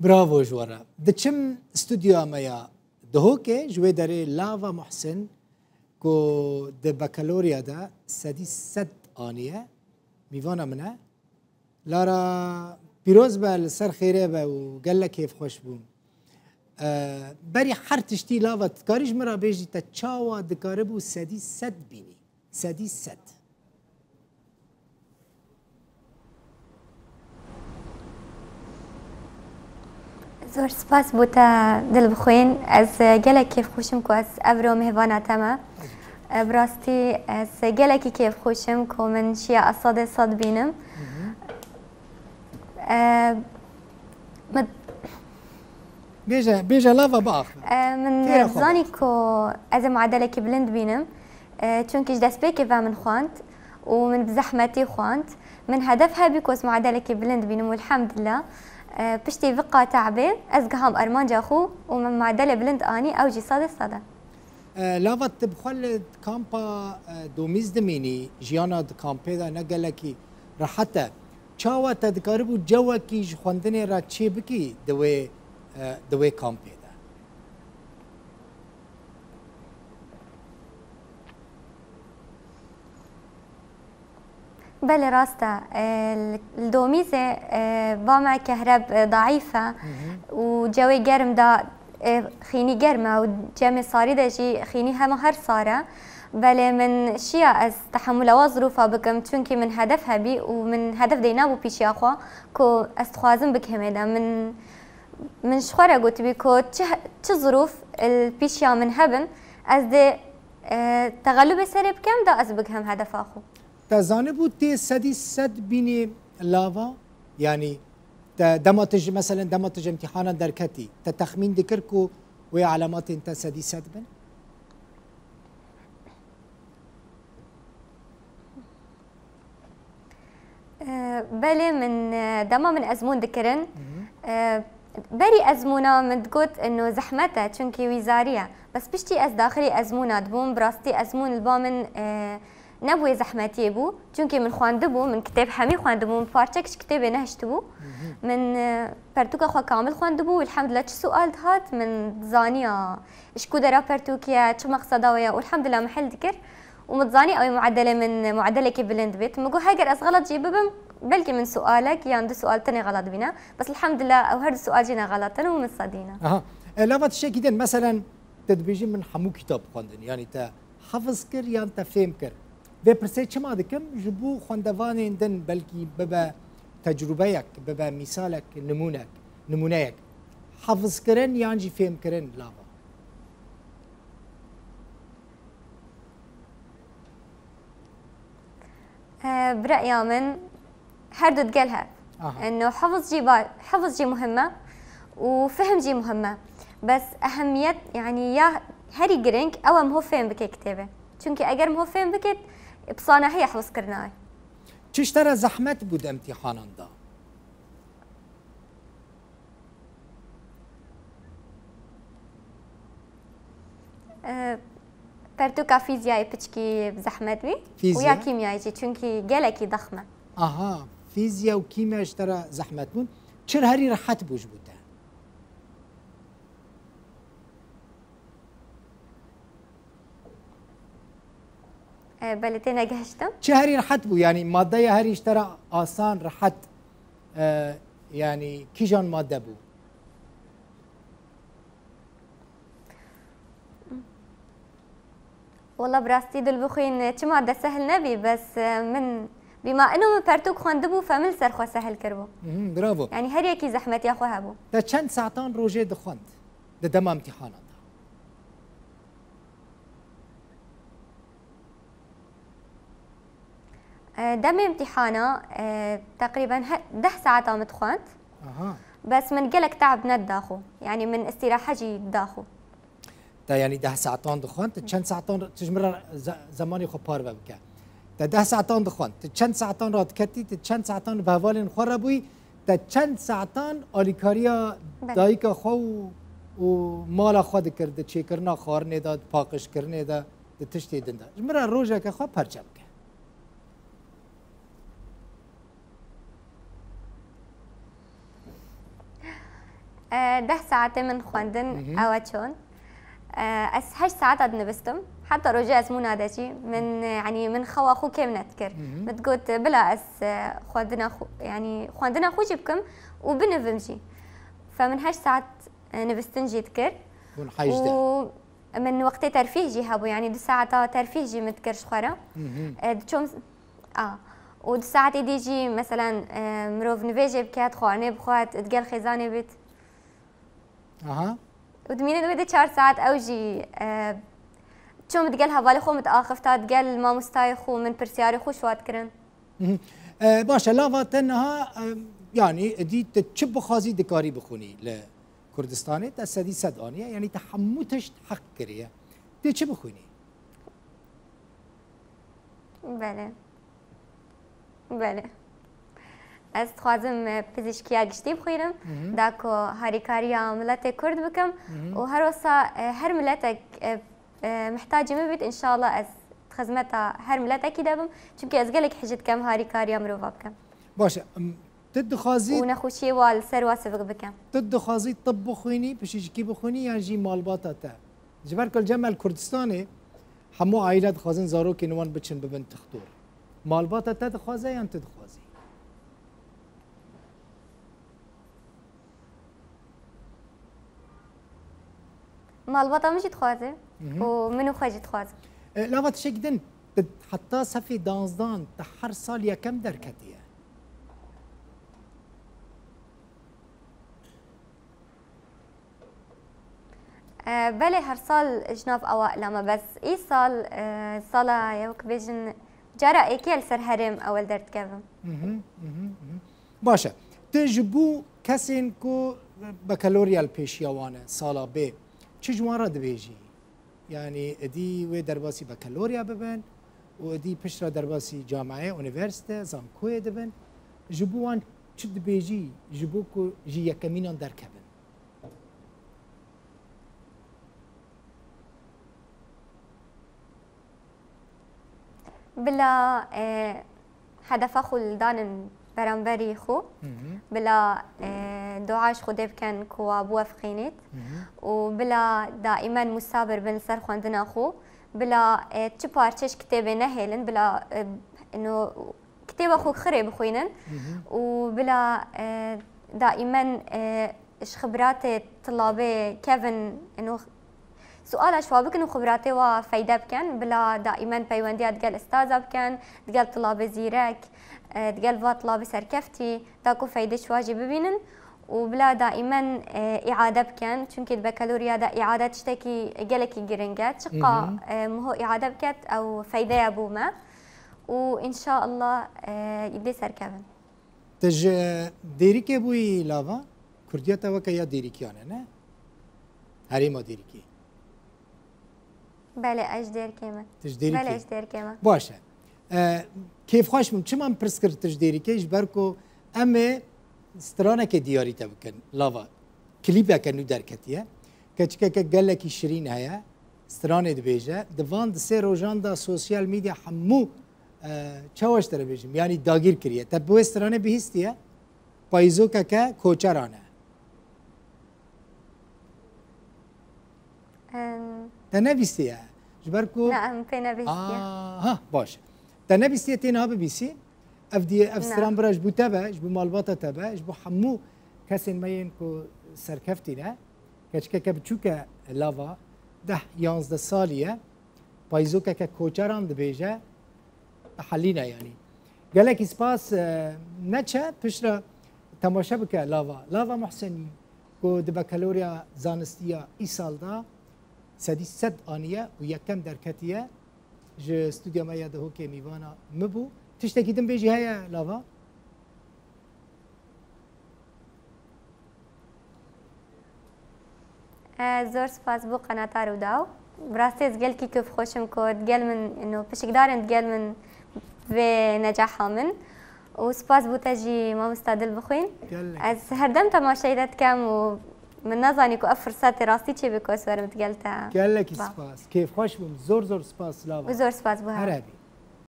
برافو جوارا دچم استوديو مايا دهوكه جوي داري لافا محسن كو د بكالوريا دا سدي سد انيه ميوانا منا لارا بيروز بال سر خيره با وقال لك كيف خوش بون بري حرتشتي لافا تكاريج مرا بيجي تشاوا دكاربو سدي سد بيني سدي سد زور سپاس بوتا دل بخوین از گله کیف خوشم کو از ابرو مهوانه تمه براستی از گله کی کیف خوشم کو من شیا اصاد صد بینم بیجه لافا باخ من زانی کو از معدله کی بلند بینم چون کیش دست بکی و من خواند ومن بزحمتی خواند من هدفها بکو از معدله کی بلند بینم والحمدلله بشتي فقا تعبي ازقهم ارمان جاخو ومن معدله بلند اني اوجي صاد الصدى لافا تبخل كامبا دوميز دميني جيانا كامبيدا نقلكي راحته تشاوا تذكربو جوكي خوندني را تشيبكي دوي دوي كامبيدا بله راستا الدوميزة باما كهرب ضعيفة وجوي قرم دا خيني قرمة وجامي صاري دا جي خيني هم هر صارة بله من شيا از تحمل وظروفة بكم تونكي من هدفها بي ومن هدف دينابو بيشي أخوا كو استخوازم بكهم دا من شخورة قلت بي كو تظروف البيشي من هبن از دي تغلب سري بكم دا از بكهم هدف أخو تزانه بود تی صدی صد بینی لاوا یعنی دماتج مثلا دماتج امتحانا درکتی تخمین دکر کو و علامات انت صدی صد بن بله من دما من ازمون دکرن بري ازمونه من تقول انه زحمتها چونكي وزاريه بس بشتي از داخلي ازمونه تبون براستي ازمون البامن نبوي زحمتي بو چونكي من خواندبو من كتاب حمي خواندبو من بارتكش كتاب نهشتبو من برتوكا خوا كامل خواندبو والحمد لله سؤال هات من زانيا شكو درا برتوكيا شو مقصدها ويا والحمد لله محل ذكر ومتزاني او معدله من معدلك بلند بيت مقو هاجر از غلط جيبهم بلكي من سؤالك يا عند سؤال ثاني غلط بينا بس الحمد لله او هذا السؤال جينا غلطا ومن صدينا لافت شيء جدا مثلا تدبيجي من حمو كتاب خواندن يعني تا حفظ كر يا انت فهم كر و پرسه چما دکم جبو خواندوانین دن بلکی ببا تجربه یک ببا مثالک نمونه یک حفظ کرن یا جی فهم کرن لافا برأيي من هر دو تقالها انه حفظ جي مهمه وفهم جي مهمه بس اهميه يعني يا هري جرينك او مو فهم بك كتابه چونكي اگر مو فهم بك بصانه هي حفظ كرناي. چش ترى زحمت بود امتحانا دا؟ برتوكا فيزياي بتشكي بزحمت بي ويا كيمياي جي چونكي جالكي ضخمه. اها فيزياء وكيمياء اش ترى زحمت بون؟ چر هري راحت بوج بودا؟ بلتنا جهشتم چه هري رحت بو يعني ماده هري اشترى آسان رحت يعني كيجان ماده بو والله براستي دل بخوين چه ماده سهل نبي بس من بما انه من بارتوك خواندبو فمن سر خو سهل كربو برافو يعني هري كي زحمت يا خو هبو دا چند ساعتان روجي دخوند دا دما امتحانات دم امتحانه تقريبا 10 ساعات عم تخوانت بس من قلك تعب نداخو يعني من استراحه جي داخو تا يعني 10 ساعتان دخوانت شن ساعتان تجمر زماني خو بار بك تا 10 ساعتان دخوانت شن ساعتان رات كتي شن ساعتان بهوالين خربوي تا شن ساعتان اليكاريا دايكا خو ومال خو ذكرت تشيكرنا خارني داد باقش كرني دا تشتي دندا جمر روجك خو برجبك 10 ساعت من خواندن اواتشون اس 8 ساعت اد نبستم حتى رجاء اسمونا داشي من يعني من خوا خو كم نذكر متقوت بلا اس خواندنا خو يعني خواندنا خوجي بكم وبنفمشي فمن 8 ساعت نبستنجي تذكر والحاج ده من وقت ترفيهجي هابو يعني دو ساعة ترفيهجي متذكر شخورة دو ودو ساعة ديجي مثلا مروف نفيجي بكات خواني بخوات تقال خزاني بيت ودمينة دويدة 4 ساعات اوجي تشوم تقال هفالي خو متآخفتا تقال ما مستاي خو من برسياري خو شوات كرن باشا لافا تنها يعني دي تشب خازي دكاري بخوني لا كردستاني تسدي صدانيه يعني تحمتش حق كريه تي چه بخوني بله بله از خوازم پزشکیا گشتی بخویرم داکو هاریکاریا ملت کرد بکم و هر وسا هر ملتك محتاجه مبت ان شاء الله از خدمتها هر ملتك دابم چونکی از گلک حجت کم هاریکاریا مروفا بکم باشه تدخازي ونخوشي والسروة سبق بكم تدخازي طب بخوني بشيشكي بخوني يعني جي مالباتا تا جبر كل جمع الكردستاني حمو عائلات خازن زاروكي نوان بچن ببن تخدور مالباتا تا تدخازي يعني تدخازي مالباتا مش تخازي ومنو خاجي تخازي لابد شكدن حتى صفي دانزدان تحر سال يكم دركتية بله هر سال جناب اوائل اما بس اي سال صاله يوك بيجن جرا ايكيل سر هرم اول درت كافم باشا تجبو كاسين كو بكالوريا البيشيوانه سالا بي چه جوان را دبيجي يعني ادي و درباسي بكالوريا ببن و ادي پشرا درباسي جامعه اونيفرسيته زانكوه دبن جبوان چه دبيجي جبو كو جي يكمينان دركبن بلا هدف خو لدان برامبري خو بلا دعاش خو ديب كان كوا بوافقينيت وبلا دائما مسابر بن سر خواندنا خو بلا تشي بارتش كتابه نهيلن بلا انه كتابه خو خري بخوينن وبلا دائما اش خبرات طلابه كيفن انه سؤال اشوابك انه خبراتي وفايده بكن بلا دائما بيوندي تقال استاذه بكن تقال طلاب زيرك تقال فا طلاب سركفتي تاكو فايده شواجي ببينن وبلا دائما اعاده بكن چونكي البكالوريا دا اعاده تشتكي قالكي جرينجات شقا مهو اعاده بكت او فايده يا بوما وان شاء الله يدي سركبن تج ديريكي بوي لافا كرديا توكا يا ديريكي انا نه هريما ديريكي بله اجدر كمان تجديري بله اجدر كمان باشه كيف خوشم چما پرسكر تجديري كيش بركو ام سترانه كي دياري تبكن لافا كليبا كنو دركتيه كچك گلكي شيرين هيا سترانه دبيجه دوان د سي روجان دا سوشيال ميديا حمو چاوش در بيجم يعني داگير كريه تبو سترانه بهستيه پايزو ككا كوچرانه تنبيسيا جبركو نعم تنبيسيا ها باش تنبيسيا تنها ببيسي افدي افستران براج بو تبع بو مالباطه تبع بو حمو كاسين ماين كو سركفتينا كاتشكا كبتشوكا لافا ده 11 ساليه بايزوكا كوچران دبيجه حلينا يعني قالك اسباس ناتشا بشرا تماشا بك لافا محسن كو دبكالوريا زانستيا اي سال دا سدي صد آنيه و يكم دركتيه ج استوديو ما يده هوكي ميوانا مبو تشتكيتم بيجي هيا لافا زور سپاس بو قناتا رو داو براستي تقال كي كيف خوشم كو تقال من انه باش قدارن تقال من بنجاحها من و سپاس بو تجي ما مستعدل بخوين از هردم تماشايدت كم و من نظري كو فرصه دراستي تشي بكو سوار متقالتا قال لك سباس كيف خوش بم زور سباس لافا زور سباس بو عربي